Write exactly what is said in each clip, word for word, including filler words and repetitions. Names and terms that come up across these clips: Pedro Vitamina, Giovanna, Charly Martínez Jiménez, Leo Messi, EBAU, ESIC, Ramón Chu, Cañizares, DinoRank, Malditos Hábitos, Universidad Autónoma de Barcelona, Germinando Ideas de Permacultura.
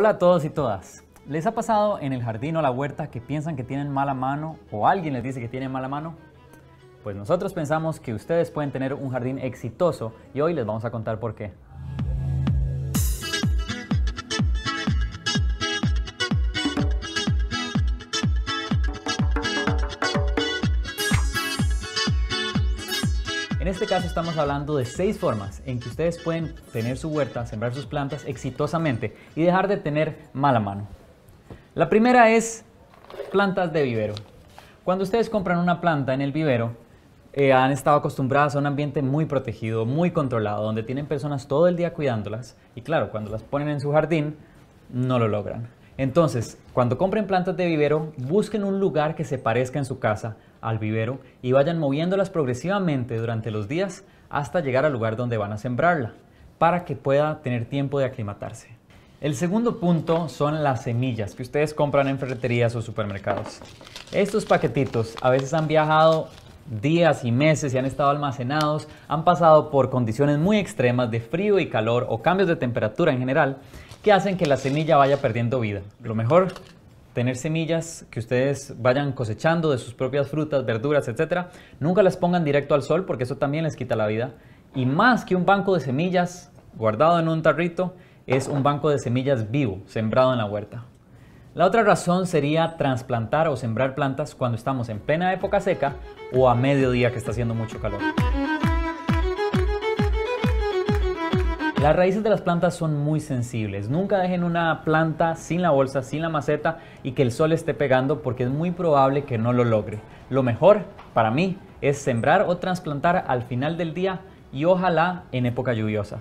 Hola a todos y todas. ¿Les ha pasado en el jardín o la huerta que piensan que tienen mala mano o alguien les dice que tienen mala mano? Pues nosotros pensamos que ustedes pueden tener un jardín exitoso y hoy les vamos a contar por qué. En este caso estamos hablando de seis formas en que ustedes pueden tener su huerta, sembrar sus plantas exitosamente y dejar de tener mala mano. La primera es plantas de vivero. Cuando ustedes compran una planta en el vivero, eh, han estado acostumbradas a un ambiente muy protegido, muy controlado, donde tienen personas todo el día cuidándolas y claro, cuando las ponen en su jardín, no lo logran. Entonces, cuando compren plantas de vivero, busquen un lugar que se parezca en su casa al vivero y vayan moviéndolas progresivamente durante los días hasta llegar al lugar donde van a sembrarla, para que pueda tener tiempo de aclimatarse. El segundo punto son las semillas que ustedes compran en ferreterías o supermercados. Estos paquetitos a veces han viajado días y meses y han estado almacenados, han pasado por condiciones muy extremas de frío y calor o cambios de temperatura en general, que hacen que la semilla vaya perdiendo vida. Lo mejor, tener semillas que ustedes vayan cosechando de sus propias frutas, verduras, etcétera. Nunca las pongan directo al sol porque eso también les quita la vida. Y más que un banco de semillas guardado en un tarrito, es un banco de semillas vivo, sembrado en la huerta. La otra razón sería trasplantar o sembrar plantas cuando estamos en plena época seca o a mediodía que está haciendo mucho calor. Las raíces de las plantas son muy sensibles. Nunca dejen una planta sin la bolsa, sin la maceta y que el sol esté pegando porque es muy probable que no lo logre. Lo mejor para mí es sembrar o trasplantar al final del día y ojalá en época lluviosa.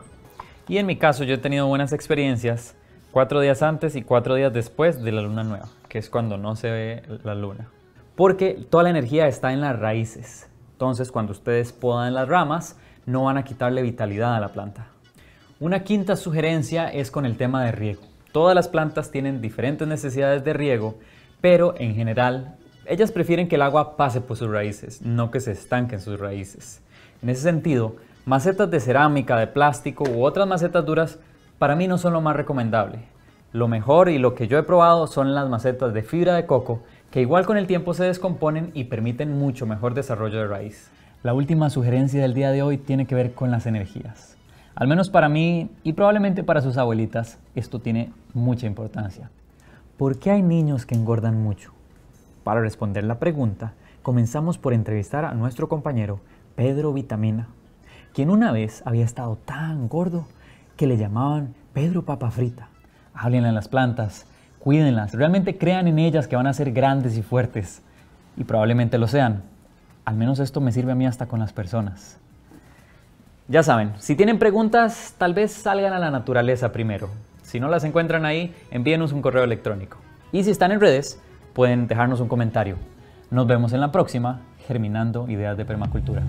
Y en mi caso yo he tenido buenas experiencias cuatro días antes y cuatro días después de la luna nueva, que es cuando no se ve la luna. Porque toda la energía está en las raíces. Entonces cuando ustedes podan las ramas no van a quitarle vitalidad a la planta. Una quinta sugerencia es con el tema de riego. Todas las plantas tienen diferentes necesidades de riego, pero en general ellas prefieren que el agua pase por sus raíces, no que se estanquen sus raíces. En ese sentido, macetas de cerámica, de plástico u otras macetas duras para mí no son lo más recomendable. Lo mejor y lo que yo he probado son las macetas de fibra de coco, que igual con el tiempo se descomponen y permiten mucho mejor desarrollo de raíz. La última sugerencia del día de hoy tiene que ver con las energías. Al menos para mí, y probablemente para sus abuelitas, esto tiene mucha importancia. ¿Por qué hay niños que engordan mucho? Para responder la pregunta, comenzamos por entrevistar a nuestro compañero Pedro Vitamina, quien una vez había estado tan gordo que le llamaban Pedro Papa Frita. Háblenle a las plantas, cuídenlas, realmente crean en ellas que van a ser grandes y fuertes. Y probablemente lo sean. Al menos esto me sirve a mí hasta con las personas. Ya saben, si tienen preguntas, tal vez salgan a la naturaleza primero. Si no las encuentran ahí, envíenos un correo electrónico. Y si están en redes, pueden dejarnos un comentario. Nos vemos en la próxima, Germinando Ideas de Permacultura.